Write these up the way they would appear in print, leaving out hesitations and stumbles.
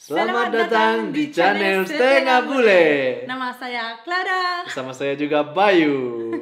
Selamat datang di channel Setengah Bule. Nama saya Clara. Sama saya juga Bayu.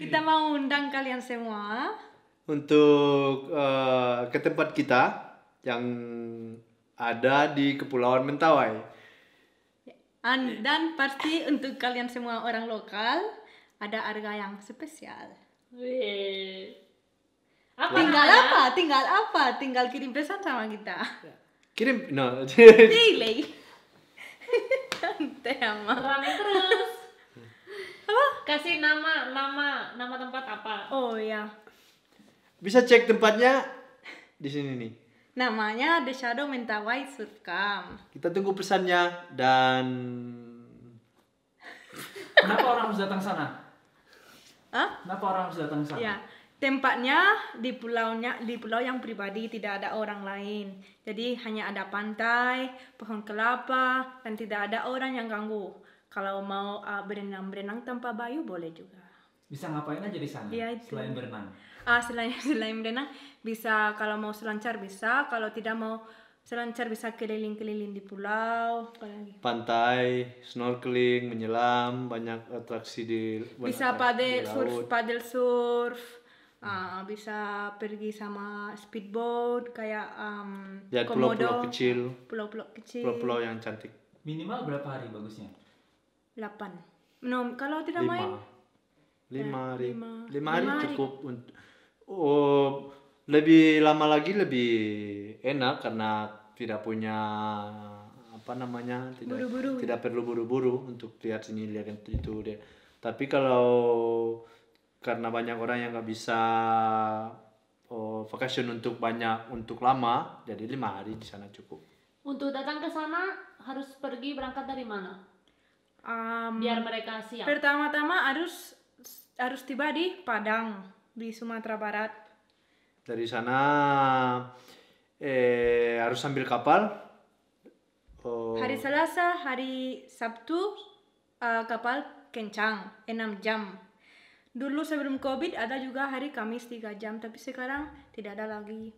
Kita mau undang kalian semua untuk ke tempat kita yang ada di Kepulauan Mentawai. Dan pasti untuk kalian semua orang lokal ada harga yang spesial. Wih. Tinggal apa? Tinggal kirim pesan sama kita. Delay. Rame terus. Kasih nama tempat apa? Oh ya. Bisa cek tempatnya di sini nih. Namanya The Shadow Mentawai Surf Camp. Kita tunggu pesannya dan kenapa orang harus datang sana? Hah? Kenapa orang harus datang sana? Ya, tempatnya di pulau yang pribadi, tidak ada orang lain. Jadi hanya ada pantai, pohon kelapa dan tidak ada orang yang ganggu. Kalau mau berenang tanpa Bayu boleh juga. Bisa ngapain aja di sana? Ya, selain berenang. Selain berenang bisa, kalau mau selancar bisa, kalau tidak mau selancar bisa keliling-keliling di pulau, pantai, snorkeling, menyelam, banyak atraksi di laut. Bisa paddle surf. Bisa pergi sama speedboat kayak komodo, pulau-pulau kecil. Pulau-pulau yang cantik. Minimal berapa hari bagusnya? 8. No, kalau tidak 5. Main 5 hari cukup. Oh, lebih lama lagi lebih enak karena tidak punya tidak perlu buru-buru untuk lihat sini, lihat itu deh. Tapi kalau karena banyak orang yang nggak bisa vacation untuk lama, jadi 5 hari di sana cukup. Untuk datang ke sana harus pergi berangkat dari mana? Biar mereka siap. Pertama-tama harus tiba di Padang, di Sumatera Barat. Dari sana harus ambil kapal. Hari Selasa, hari Sabtu kapal kencang 6 jam. Dulu sebelum COVID ada juga hari Kamis 3 jam, tapi sekarang tidak ada lagi.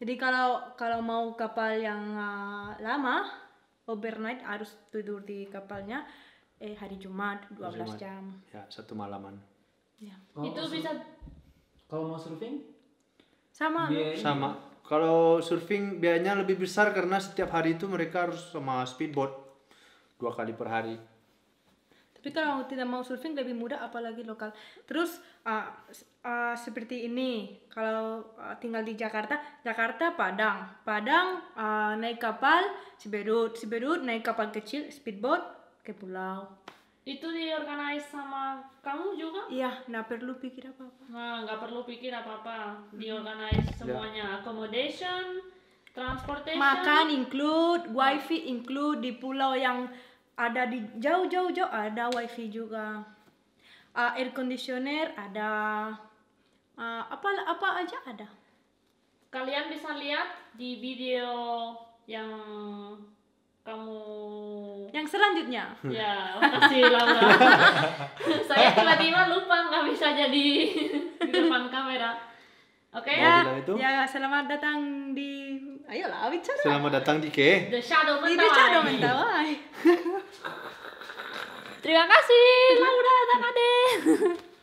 Jadi kalau mau kapal yang lama, overnight harus tidur di kapalnya hari Jumat 12 jam. Ya, 1 malaman. Ya. Itu bisa. Kalau mau surfing? Sama. Kalau surfing biayanya lebih besar karena setiap hari itu mereka harus sama speedboat 2 kali per hari. Tapi kalau tidak mau surfing lebih mudah, apalagi lokal. Terus seperti ini, kalau tinggal di Jakarta Padang naik kapal Siberut, naik kapal kecil speedboat ke pulau. Itu diorganize sama kamu juga? Iya, nggak perlu pikir apa-apa. Nah, nggak perlu pikir apa-apa. Diorganize semuanya. Accommodation, transportation. Makan include, wifi include. Di pulau yang ada di jauh-jauh ada wifi juga. Air conditioner ada. Apa aja ada. Kalian bisa lihat di video yang yang selanjutnya. Ya, makasih Laura. Saya tiba-tiba lupa nggak bisa jadi di depan kamera. Oke ya, selamat datang di ayolah bicara. Selamat datang di The Shadow Mentawai. Terima kasih Laura dan Ade.